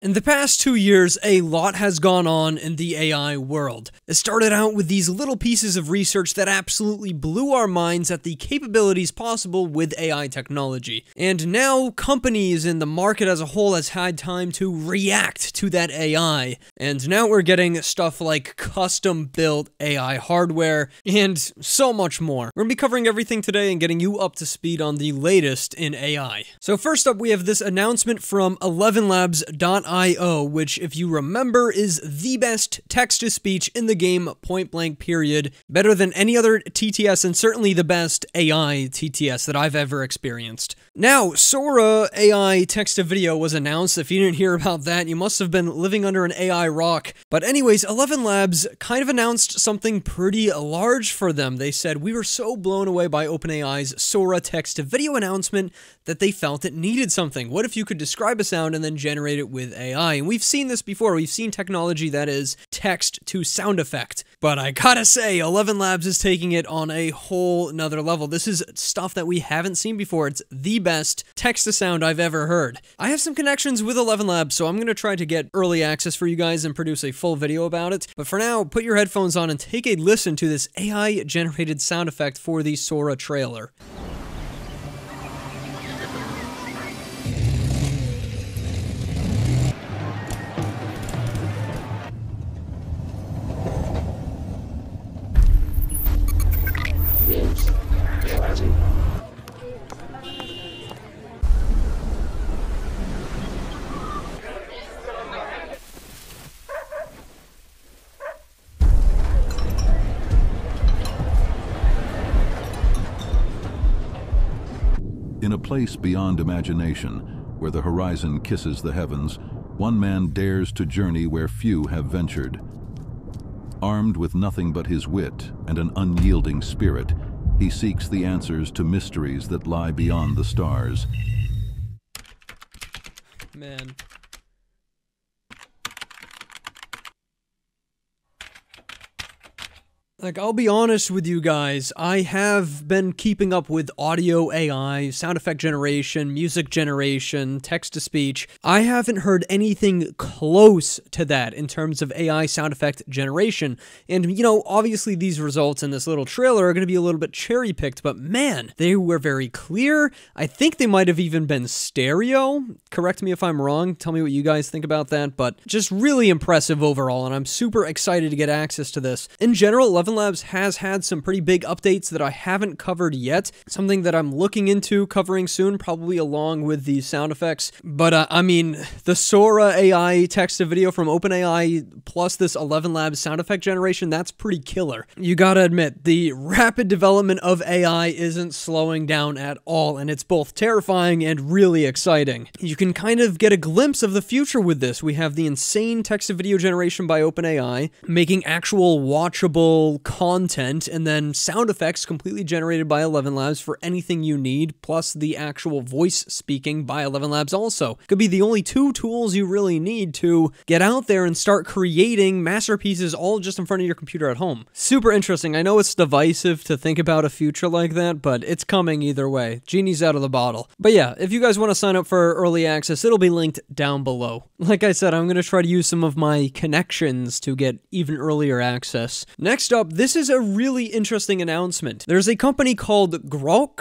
In the past 2 years, a lot has gone on in the AI world. It started out with these little pieces of research that absolutely blew our minds at the capabilities possible with AI technology. And now, companies and the market as a whole has had time to react to that AI. And now we're getting stuff like custom-built AI hardware, and so much more. We're going to be covering everything today and getting you up to speed on the latest in AI. So first up, we have this announcement from ElevenLabs.io, which, if you remember, is the best text-to-speech in the game, point blank period. Better than any other TTS, and certainly the best AI TTS that I've ever experienced. Now, Sora AI text-to-video was announced. If you didn't hear about that, you must have been living under an AI rock. But anyways, ElevenLabs kind of announced something pretty large for them. They said, we were so blown away by OpenAI's Sora text-to-video announcement that they felt it needed something. What if you could describe a sound and then generate it with AI? And we've seen this before. We've seen technology that is text to sound effect. But I gotta say, ElevenLabs is taking it on a whole nother level. This is stuff that we haven't seen before. It's the best text to sound I've ever heard. I have some connections with ElevenLabs, so I'm gonna try to get early access for you guys and produce a full video about it. But for now, put your headphones on and take a listen to this AI generated sound effect for the Sora trailer. In a place beyond imagination, where the horizon kisses the heavens, one man dares to journey where few have ventured. Armed with nothing but his wit and an unyielding spirit, he seeks the answers to mysteries that lie beyond the stars. Man. Like, I'll be honest with you guys, I have been keeping up with audio AI, sound effect generation, music generation, text-to-speech. I haven't heard anything close to that in terms of AI sound effect generation. And, you know, obviously these results in this little trailer are going to be a little bit cherry-picked, but man, they were very clear. I think they might have even been stereo. Correct me if I'm wrong, tell me what you guys think about that, but just really impressive overall, and I'm super excited to get access to this. In general, ElevenLabs has had some pretty big updates that I haven't covered yet. Something that I'm looking into covering soon, probably along with the sound effects. But I mean, the Sora AI text-to-video from OpenAI plus this ElevenLabs sound effect generation, that's pretty killer. You gotta admit, the rapid development of AI isn't slowing down at all, and it's both terrifying and really exciting. You can kind of get a glimpse of the future with this. We have the insane text-to-video generation by OpenAI, making actual watchable content, and then sound effects completely generated by ElevenLabs for anything you need, plus the actual voice speaking by ElevenLabs also. Could be the only two tools you really need to get out there and start creating masterpieces all just in front of your computer at home. Super interesting. I know it's divisive to think about a future like that, but it's coming either way. Genie's out of the bottle. But yeah, if you guys want to sign up for early access, it'll be linked down below. Like I said, I'm going to try to use some of my connections to get even earlier access. Next up, this is a really interesting announcement. There's a company called Groq?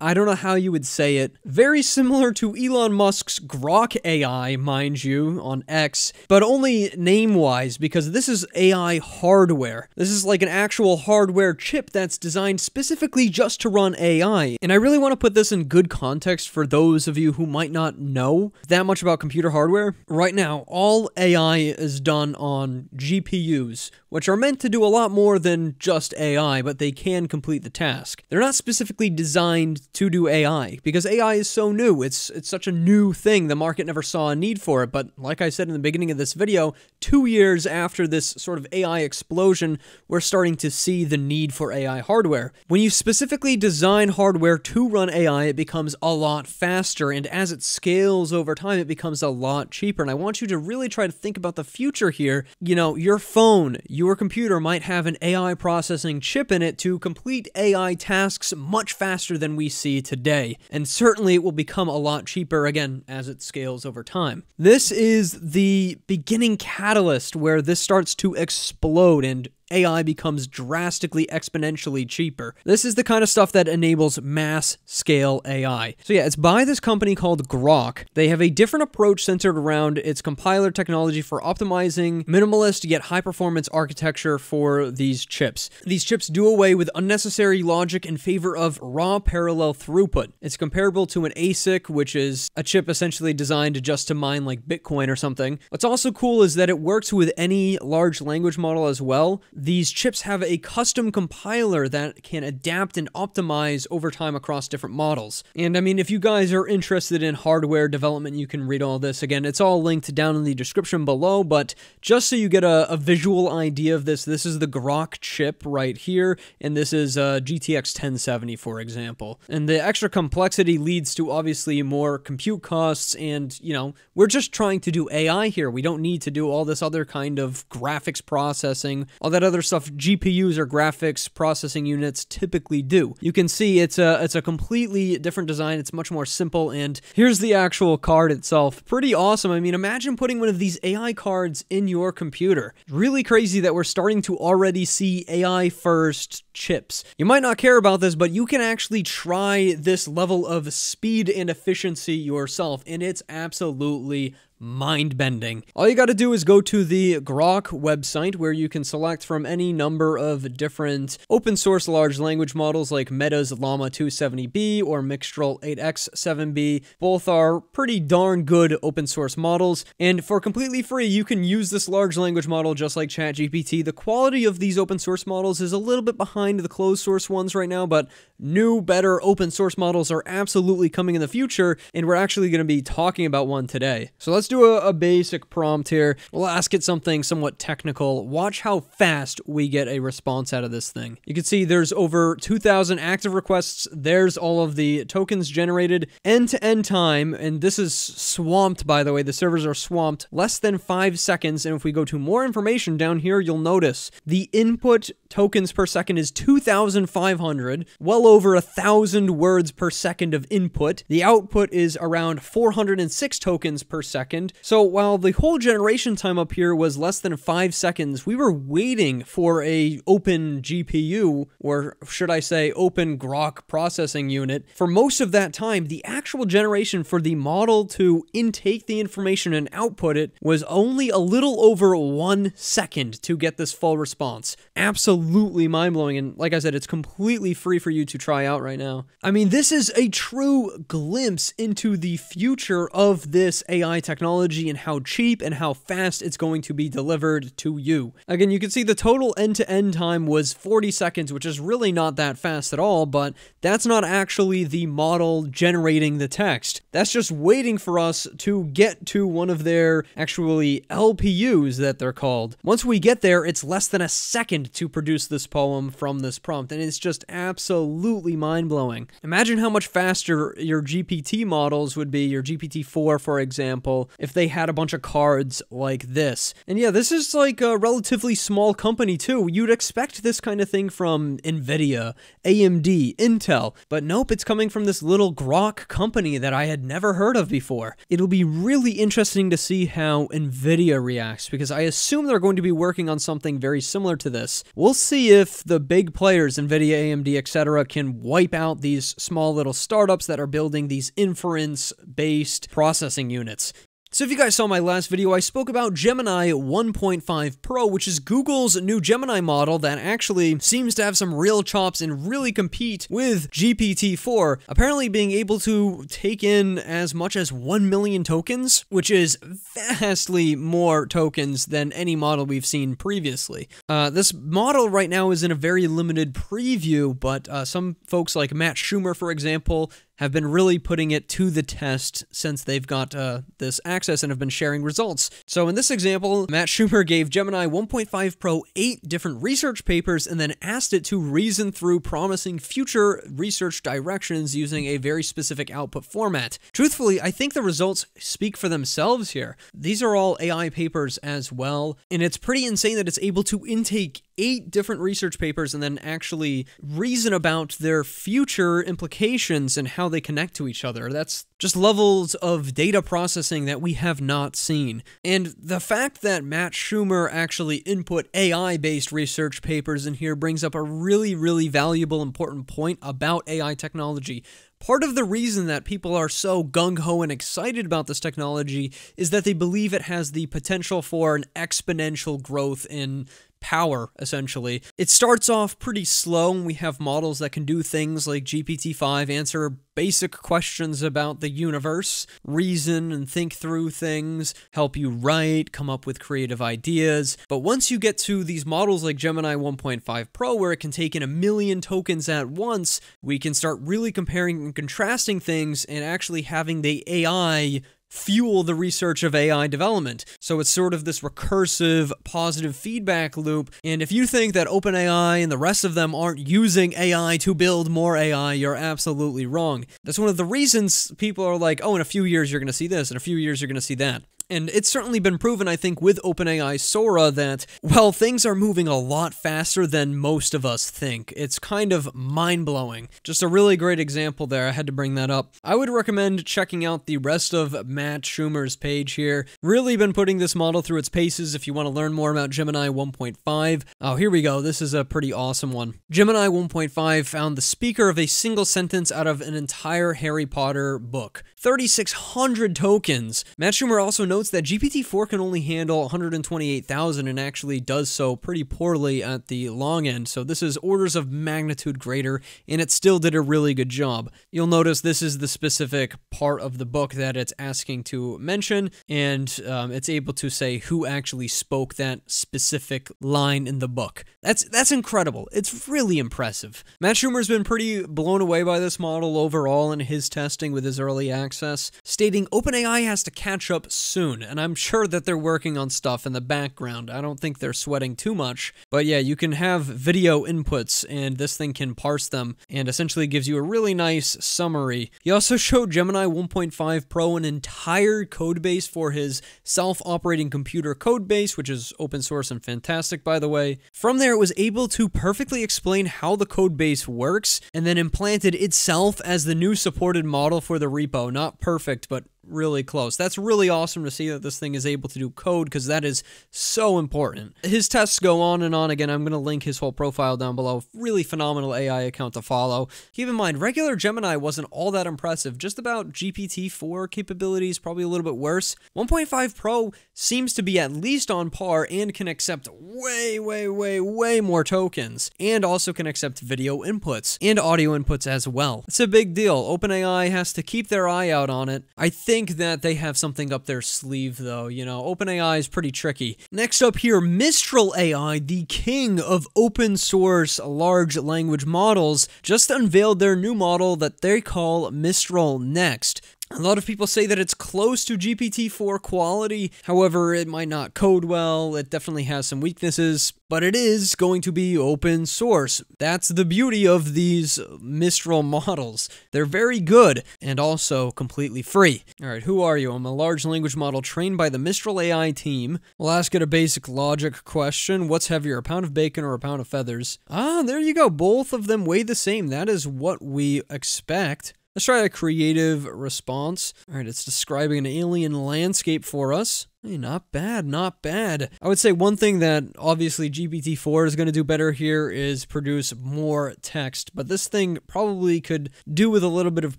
I don't know how you would say it. Very similar to Elon Musk's Groq AI, mind you, on X, but only name-wise, because this is AI hardware. This is like an actual hardware chip that's designed specifically just to run AI. And I really want to put this in good context for those of you who might not know that much about computer hardware. Right now, all AI is done on GPUs, which are meant to do a lot more than just AI, but they can complete the task. They're not specifically designed to do AI, because AI is so new. It's such a new thing. The market never saw a need for it, but like I said in the beginning of this video, 2 years after this sort of AI explosion, we're starting to see the need for AI hardware. When you specifically design hardware to run AI, it becomes a lot faster, and as it scales over time, it becomes a lot cheaper, and I want you to really try to think about the future here. You know, your phone, your computer might have an AI processing chip in it to complete AI tasks much faster than we see today, and certainly it will become a lot cheaper again as it scales over time. This is the beginning catalyst where this starts to explode and AI becomes drastically, exponentially cheaper. This is the kind of stuff that enables mass scale AI. So yeah, it's by this company called Groq. They have a different approach centered around its compiler technology for optimizing minimalist yet high performance architecture for these chips. These chips do away with unnecessary logic in favor of raw parallel throughput. It's comparable to an ASIC, which is a chip essentially designed just to mine like Bitcoin or something. What's also cool is that it works with any large language model as well. These chips have a custom compiler that can adapt and optimize over time across different models. And I mean, if you guys are interested in hardware development, you can read all this. Again, it's all linked down in the description below, but just so you get a visual idea of this, this is the Groq chip right here, and this is a GTX 1070, for example. And the extra complexity leads to obviously more compute costs, and, you know, we're just trying to do AI here. We don't need to do all this other kind of graphics processing, all that other stuff GPUs or graphics processing units typically do. You can see it's a completely different design. It's much more simple, and here's the actual card itself. Pretty awesome. I mean, imagine putting one of these AI cards in your computer. Really crazy that we're starting to already see AI first chips. You might not care about this, but you can actually try this level of speed and efficiency yourself, and it's absolutely mind-bending. All you got to do is go to the Groq website, where you can select from any number of different open source large language models like Meta's Llama 270B or Mixtral 8x7B. Both are pretty darn good open source models, and for completely free you can use this large language model just like ChatGPT. The quality of these open source models is a little bit behind the closed source ones right now, but new, better open source models are absolutely coming in the future, and we're actually going to be talking about one today. So let's do a basic prompt here. We'll ask it something somewhat technical. Watch how fast we get a response out of this thing. You can see there's over 2,000 active requests. There's all of the tokens generated. End-to-end time, and this is swamped, by the way. The servers are swamped. Less than 5 seconds, and if we go to more information down here, you'll notice the input tokens per second is 2,500, well over 1,000 words per second of input. The output is around 406 tokens per second. So while the whole generation time up here was less than 5 seconds, we were waiting for a open GPU, or should I say open Groq processing unit. For most of that time, the actual generation for the model to intake the information and output it was only a little over 1 second to get this full response. Absolutely mind-blowing, and like I said, it's completely free for you to try out right now. I mean, this is a true glimpse into the future of this AI technology. And how cheap and how fast it's going to be delivered to you. Again, you can see the total end-to-end time was 40 seconds, which is really not that fast at all, but that's not actually the model generating the text. That's just waiting for us to get to one of their actually LPUs that they're called. Once we get there, it's less than a second to produce this poem from this prompt, and it's just absolutely mind-blowing. Imagine how much faster your GPT models would be, your GPT-4, for example, if they had a bunch of cards like this. And yeah, this is like a relatively small company too. You'd expect this kind of thing from NVIDIA, AMD, Intel, but nope, it's coming from this little Groq company that I had never heard of before. It'll be really interesting to see how NVIDIA reacts, because I assume they're going to be working on something very similar to this. We'll see if the big players, NVIDIA, AMD, etc., can wipe out these small little startups that are building these inference-based processing units. So if you guys saw my last video, I spoke about Gemini 1.5 Pro, which is Google's new Gemini model that actually seems to have some real chops and really compete with GPT-4, apparently being able to take in as much as 1 million tokens, which is vastly more tokens than any model we've seen previously. This model right now is in a very limited preview, but some folks like Matt Shumer, for example, have been really putting it to the test since they've got this access and have been sharing results. So in this example, Matt Shumer gave Gemini 1.5 Pro 8 different research papers and then asked it to reason through promising future research directions using a very specific output format. Truthfully, I think the results speak for themselves here. These are all AI papers as well, and it's pretty insane that it's able to intake 8 different research papers and then actually reason about their future implications and how they connect to each other. That's just levels of data processing that we have not seen. And the fact that Matt Shumer actually input AI-based research papers in here brings up a really, really valuable, important point about AI technology. Part of the reason that people are so gung-ho and excited about this technology is that they believe it has the potential for an exponential growth in power, essentially. It starts off pretty slow, and we have models that can do things like GPT-5, answer basic questions about the universe, reason and think through things, help you write, come up with creative ideas. But once you get to these models like Gemini 1.5 Pro, where it can take in 1 million tokens at once, we can start really comparing and contrasting things and actually having the AI fuel the research of AI development. So it's sort of this recursive positive feedback loop. And if you think that OpenAI and the rest of them aren't using AI to build more AI, you're absolutely wrong. That's one of the reasons people are like, oh, in a few years you're going to see this, in a few years you're going to see that. And it's certainly been proven, I think, with OpenAI Sora that, well, things are moving a lot faster than most of us think. It's kind of mind-blowing. Just a really great example there. I had to bring that up. I would recommend checking out the rest of Matt Shumer's page here. Really been putting this model through its paces if you want to learn more about Gemini 1.5. Oh, here we go. This is a pretty awesome one. Gemini 1.5 found the speaker of a single sentence out of an entire Harry Potter book. 3,600 tokens. Matt Shumer also notes that GPT-4 can only handle 128,000 and actually does so pretty poorly at the long end, so this is orders of magnitude greater, and it still did a really good job. You'll notice this is the specific part of the book that it's asking to mention, and it's able to say who actually spoke that specific line in the book. That's incredible. It's really impressive. Matt Shumer's been pretty blown away by this model overall in his testing with his early access, stating OpenAI has to catch up soon. And I'm sure that they're working on stuff in the background. I don't think they're sweating too much. But yeah, you can have video inputs, and this thing can parse them, and essentially gives you a really nice summary. He also showed Gemini 1.5 Pro an entire codebase for his self-operating computer codebase, which is open source and fantastic, by the way. From there, it was able to perfectly explain how the codebase works, and then implanted itself as the new supported model for the repo. Not perfect, but really close. That's really awesome to see that this thing is able to do code, because that is so important. His tests go on and on. Again, I'm going to link his whole profile down below. Really phenomenal AI account to follow. Keep in mind, regular Gemini wasn't all that impressive. Just about GPT-4 capabilities, probably a little bit worse. 1.5 Pro seems to be at least on par and can accept way more tokens, and also can accept video inputs and audio inputs as well. It's a big deal. OpenAI has to keep their eye out on it. I think that they have something up their sleeve, though. You know, OpenAI is pretty tricky. Next up here, Mistral AI, the king of open source large language models, just unveiled their new model that they call Mistral Next. A lot of people say that it's close to GPT-4 quality. However, it might not code well. It definitely has some weaknesses, but it is going to be open source. That's the beauty of these Mistral models. They're very good and also completely free. All right, who are you? I'm a large language model trained by the Mistral AI team. We'll ask it a basic logic question. What's heavier, a pound of bacon or a pound of feathers? Ah, there you go. Both of them weigh the same. That is what we expect. Let's try a creative response. All right, it's describing an alien landscape for us. Hey, not bad, not bad. I would say one thing that obviously GPT-4 is going to do better here is produce more text, but this thing probably could do with a little bit of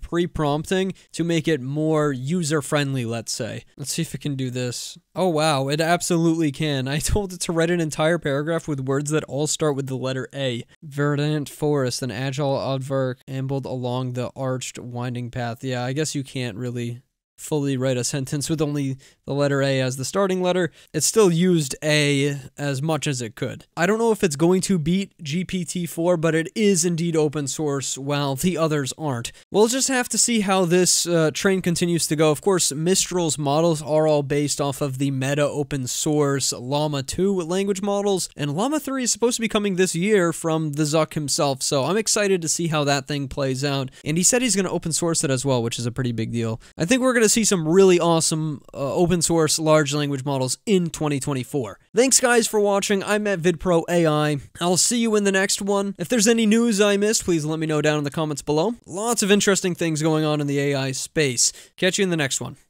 pre-prompting to make it more user-friendly, let's say. Let's see if it can do this. Oh, wow, it absolutely can. I told it to write an entire paragraph with words that all start with the letter A. Verdant forest, an agile aardvark ambled along the arched winding path. Yeah, I guess you can't really fully write a sentence with only the letter A as the starting letter. It still used A as much as it could. I don't know if it's going to beat GPT-4, but it is indeed open source while the others aren't. We'll just have to see how this train continues to go. Of course, Mistral's models are all based off of the meta open source Llama 2 language models, and Llama 3 is supposed to be coming this year from the Zuck himself, so I'm excited to see how that thing plays out. And he said he's going to open source it as well, which is a pretty big deal. I think we're going to see some really awesome open source large language models in 2024. Thanks guys for watching. I'm MattVidPro AI. I'll see you in the next one. If there's any news I missed, please let me know down in the comments below. Lots of interesting things going on in the AI space. Catch you in the next one.